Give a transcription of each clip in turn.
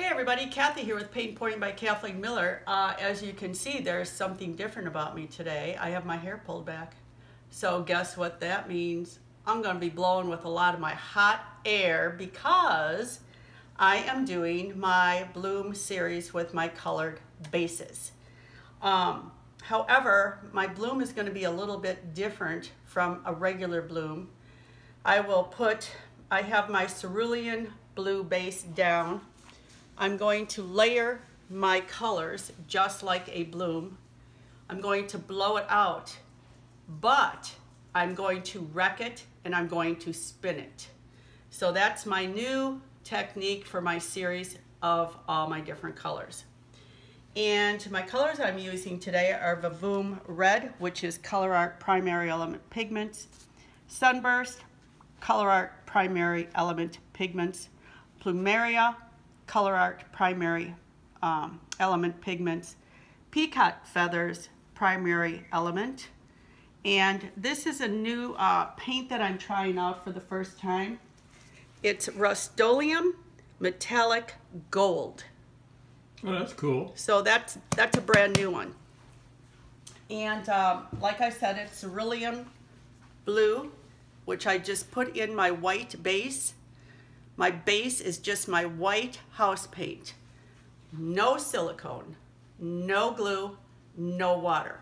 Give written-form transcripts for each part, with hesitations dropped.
Hey everybody, Kathy here with Paint Pouring by Kathleen Miller. As you can see, there's something different about me today. I have my hair pulled back. So guess what that means? I'm gonna be blowing with a lot of my hot air because I am doing my Bloom series with my colored bases. However, my Bloom is gonna be a little bit different from a regular Bloom. I have my Cerulian Blue base down. I'm going to layer my colors just like a Bloom. I'm going to blow it out, but I'm going to wreck it and I'm going to spin it. So that's my new technique for my series of all my different colors. And my colors I'm using today are VaVoom Red, which is Color Art Primary Element Pigments, Sunburst, Color Art Primary Element Pigments, Plumeria, Color Art Primary Element Pigments, Peacock Feathers Primary Element. And this is a new paint that I'm trying out for the first time. It's Rust-Oleum Metallic Gold. Oh, that's cool. So that's a brand new one. And like I said, it's Cerulean Blue, which I just put in my white base. My base is just my white house paint. No silicone, no glue, no water.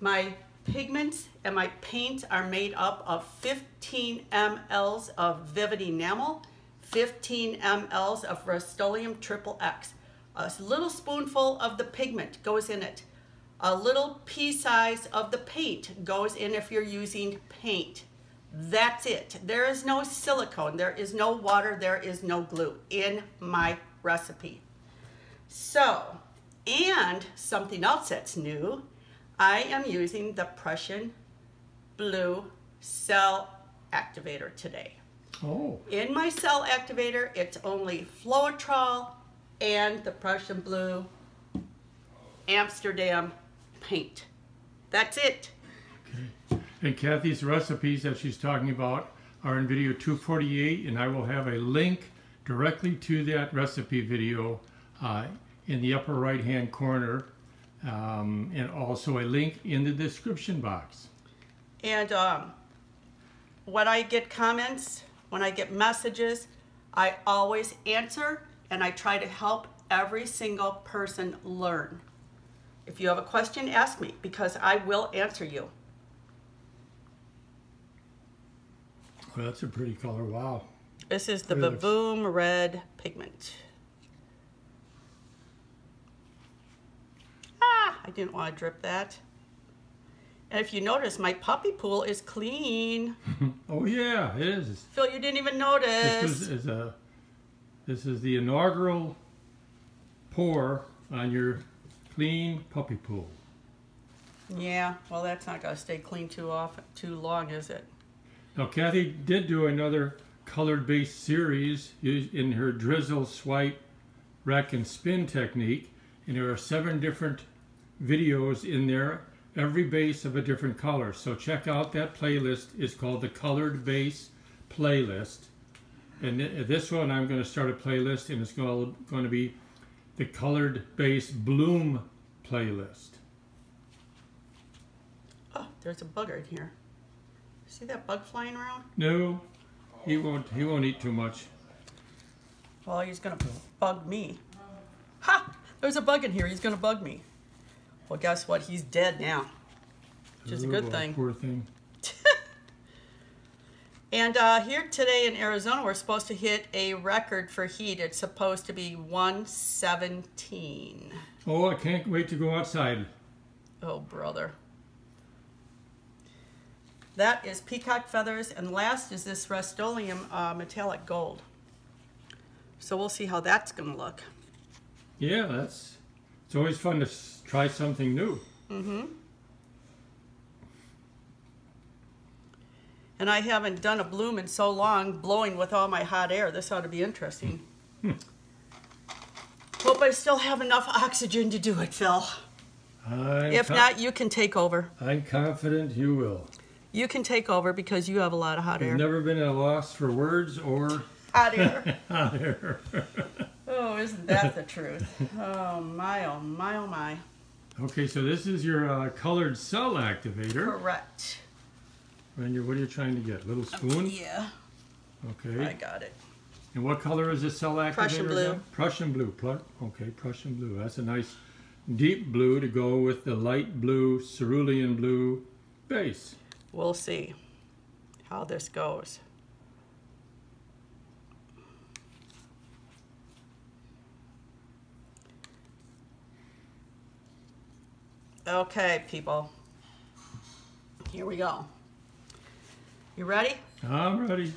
My pigments and my paint are made up of 15 mLs of vivid enamel, 15 mLs of Rust-Oleum triple X. A little spoonful of the pigment goes in it. A little pea size of the paint goes in if you're using paint. That's it. There is no silicone, there is no water, there is no glue in my recipe. So, and something else that's new, I am using the Prussian Blue Cell Activator today. Oh. In my Cell Activator, it's only Floetrol and the Prussian Blue Amsterdam paint. That's it. Okay. And Kathy's recipes that she's talking about are in video 248, and I will have a link directly to that recipe video in the upper right hand corner, and also a link in the description box. And when I get comments, when I get messages, I always answer, and I try to help every single person learn. If you have a question, ask me, because I will answer you. Well, that's a pretty color. Wow. This is the VaVoom Red Pigment. Ah, I didn't want to drip that. And if you notice, my puppy pool is clean. Oh, yeah, it is. Phil, you didn't even notice. This is the inaugural pour on your clean puppy pool. Yeah, well, that's not going to stay clean too long, is it? Now, Kathy did do another colored base series in her drizzle, swipe, wreck, and spin technique. And there are 7 different videos in there, every base of a different color. So check out that playlist. It's called the Colored Base Playlist. And this one, I'm going to start a playlist, and it's going to be the Colored Base Bloom playlist. Oh, there's a bugger in here. See that bug flying around? No, he won't eat too much. Well, he's gonna bug me. Ha! There's a bug in here, he's gonna bug me. Well, guess what? He's dead now, which is a good thing. Poor thing. And here today in Arizona, we're supposed to hit a record for heat. It's supposed to be 117. Oh, I can't wait to go outside. Oh, brother. That is Peacock Feathers, and last is this Rust-Oleum Metallic Gold. So we'll see how that's going to look. Yeah, it's always fun to try something new. Mm-hmm. And I haven't done a Bloom in so long, blowing with all my hot air. This ought to be interesting. Hope I still have enough oxygen to do it, Phil. If not, you can take over. I'm confident you will. You can take over because you have a lot of hot air. I've never been at a loss for words or hot air. Hot air. Oh. Oh, isn't that the truth? Oh my, oh my, oh my. Okay, so this is your colored cell activator. Correct. And what are you trying to get? A little spoon? Yeah. Okay. I got it. And what color is this cell activator? Prussian blue. Now? Prussian blue. Okay, Prussian blue. That's a nice deep blue to go with the light blue, cerulean blue base. We'll see how this goes. Okay, people. Here we go. You ready? I'm ready.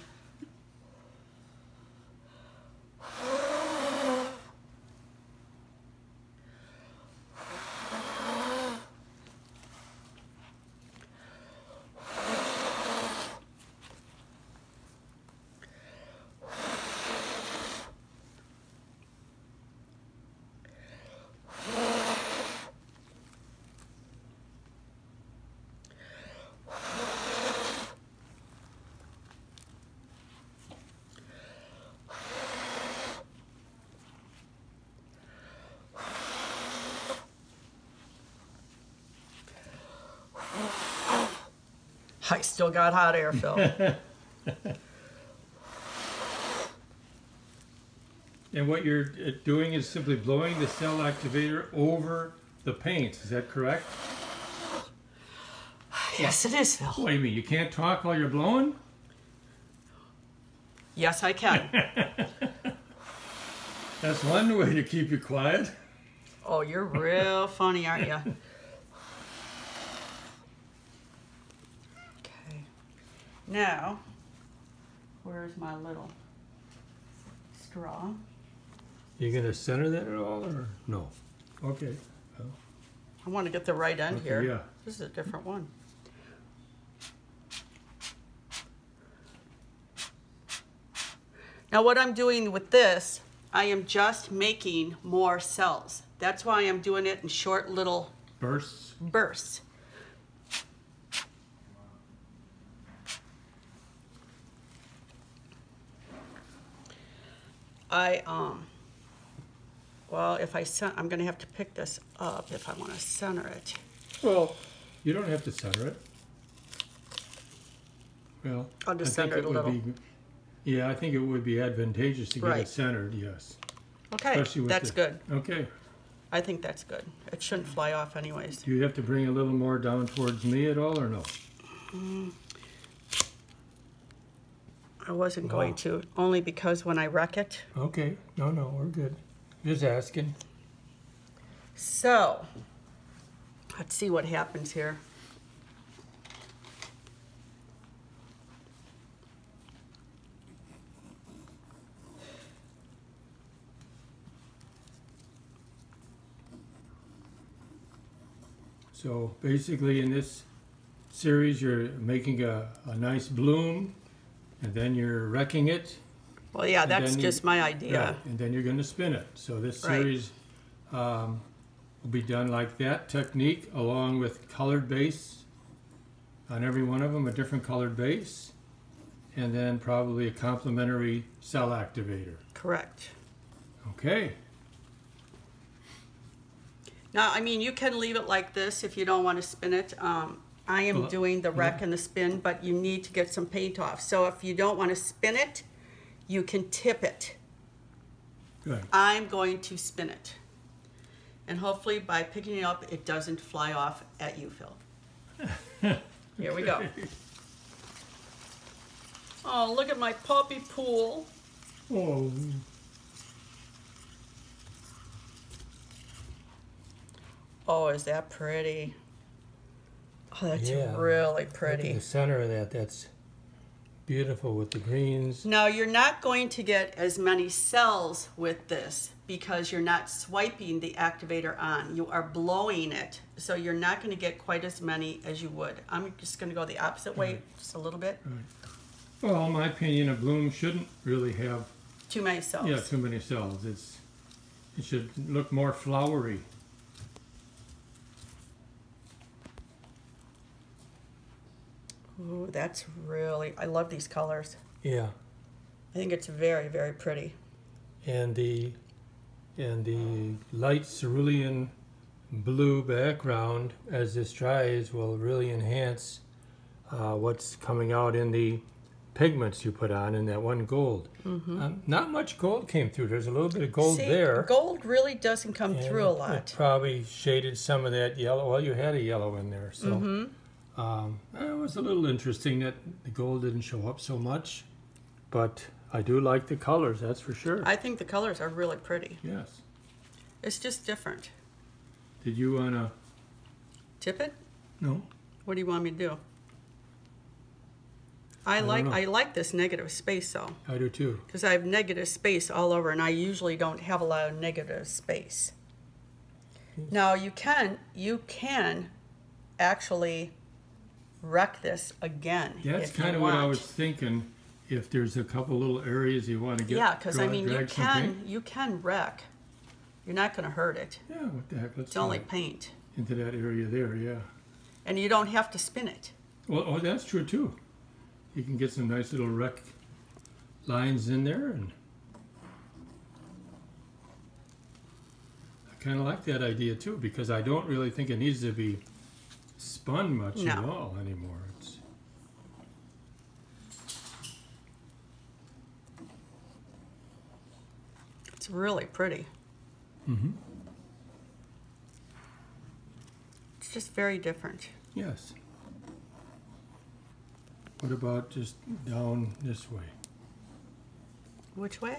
I still got hot air, Phil. And what you're doing is simply blowing the cell activator over the paint. Is that correct? Yes, it is, Phil. What do you mean? You can't talk while you're blowing? Yes, I can. That's one way to keep you quiet. Oh, you're real funny, aren't you? Now, where's my little straw? You're going to center that at all or no? Okay. Well, I want to get the right end here. Yeah. This is a different one. Now what I'm doing with this, I am just making more cells. That's why I'm doing it in short little bursts. Well, if I I'm going to have to pick this up if I want to center it. Well, you don't have to center it. Well, I'll just center it a little. Yeah, I think it would be advantageous to get it centered, yes. Okay, that's good. Okay. I think that's good. It shouldn't fly off anyways. Do you have to bring a little more down towards me at all or no? I wasn't going to, only because when I wreck it. Okay, no, no, we're good. Just asking. So, let's see what happens here. So basically in this series, you're making a nice bloom. And then you're wrecking it. Well, yeah, that's just my idea. Right, and then you're going to spin it. So this series will be done like that technique, along with colored base on every one of them, a different colored base, and then probably a complementary cell activator. Correct. Okay. Now, I mean, you can leave it like this if you don't want to spin it. I am doing the wreck and the spin, but you need to get some paint off. So if you don't want to spin it, you can tip it. Good. I'm going to spin it. And hopefully by picking it up, it doesn't fly off at you, Phil. Okay. Here we go. Oh, look at my poppy pool. Oh. Oh, is that pretty? Oh, that's really pretty. Look at the center of that, that's beautiful with the greens. Now, you're not going to get as many cells with this because you're not swiping the activator on. You are blowing it, so you're not going to get quite as many as you would. I'm just going to go the opposite way just a little bit. Well, in my opinion, a bloom shouldn't really have too many cells. Yeah, too many cells. It should look more flowery. Ooh, that's really, I love these colors. Yeah. I think it's very, very pretty. And the and the light cerulean blue background as this dries will really enhance what's coming out in the pigments you put on in that one gold. Mm-hmm. Not much gold came through. There's a little bit of gold there. Gold really doesn't come through a lot. It probably shaded some of that yellow. Well, you had a yellow in there, so mm-hmm. It was a little interesting that the gold didn't show up so much, but I do like the colors, that's for sure. I think the colors are really pretty. Yes. It's just different. Did you want to... tip it? No. What do you want me to do? I like this negative space though. I do too. Because I have negative space all over, and I usually don't have a lot of negative space. Yes. Now you can actually wreck this again. That's kind of what I was thinking. If there's a couple little areas you want to get, yeah, because I mean you can wreck. You're not going to hurt it. Yeah, what the heck? It's only paint into that area there. Yeah. And you don't have to spin it. Well, oh, that's true too. You can get some nice little wreck lines in there, and I kind of like that idea too, because I don't really think it needs to be spun much at all anymore. It's... it's really pretty. Mm-hmm. It's just very different. Yes. What about just down this way? Which way?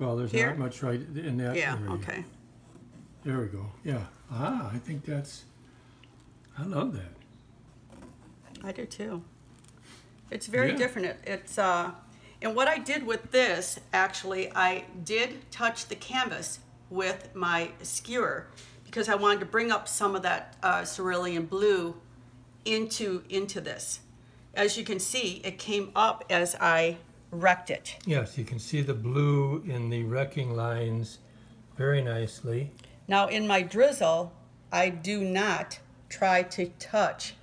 Well, there's not much right in that area. Yeah, okay. There we go. Yeah. Ah, I think that's... I love that. I do too. It's very different. It's and what I did with this, actually, I did touch the canvas with my skewer because I wanted to bring up some of that cerulean blue into this. As you can see, it came up as I wrecked it. Yes, you can see the blue in the wrecking lines very nicely. Now in my drizzle, I do not try to touch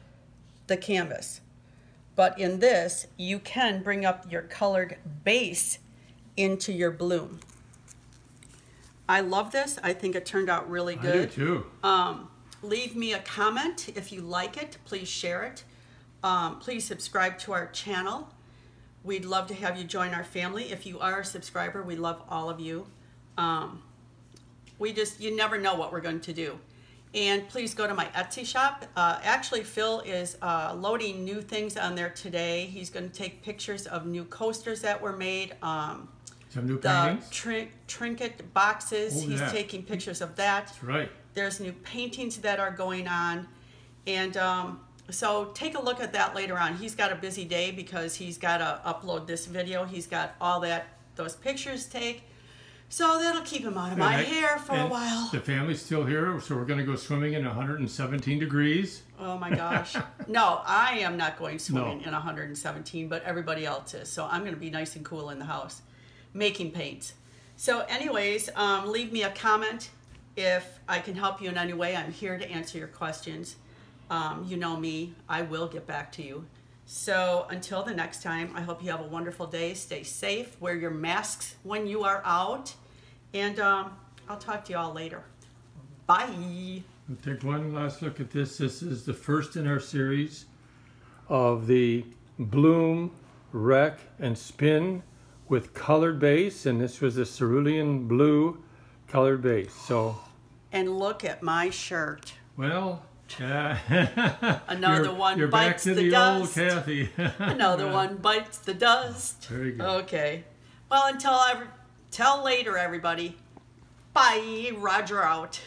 the canvas. But in this, you can bring up your colored base into your bloom. I love this. I think it turned out really good. I do too. Leave me a comment if you like it. Please share it. Please subscribe to our channel. We'd love to have you join our family. If you are a subscriber, we love all of you. You never know what we're going to do. And please go to my Etsy shop. Actually, Phil is loading new things on there today. He's going to take pictures of new coasters that were made. Some new paintings? Trinket boxes. He's taking pictures of that. That's right. There's new paintings that are going on. And... so take a look at that later on. He's got a busy day because he's got to upload this video. He's got all those pictures take. So that'll keep him out of my hair for a while. The family's still here, so we're going to go swimming in 117 degrees. Oh my gosh. No, I am not going swimming in 117, but everybody else is. So I'm going to be nice and cool in the house making paints. So anyways, leave me a comment if I can help you in any way. I'm here to answer your questions. You know me, I will get back to you. So until the next time, I hope you have a wonderful day. Stay safe, wear your masks when you are out, and I'll talk to you all later. Bye. We'll take one last look at this. This is the first in our series of the Bloom, Wreck, and Spin with colored base, and this was the cerulean blue colored base. So. And look at my shirt. Well. Another one bites the dust. You're back to the old Kathy. Another one bites the dust. Very good. Okay. Well, until later, everybody. Bye. Roger out.